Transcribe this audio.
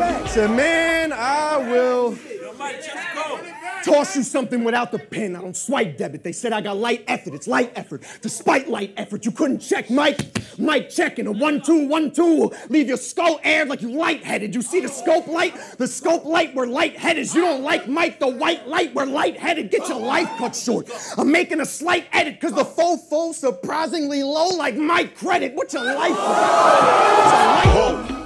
Said, man, I will toss you something without the pin. I don't swipe debit. They said I got light effort. It's light effort. Despite light effort, you couldn't check Mike checking. A 1-2, 1-2. Leave your skull aired like you lightheaded. You see the scope light? The scope light, we're lightheaded. You don't like Mike, the white light, we're lightheaded. Get your life cut short. I'm making a slight edit, cause the faux surprisingly low like my credit. What's your life? What's your life?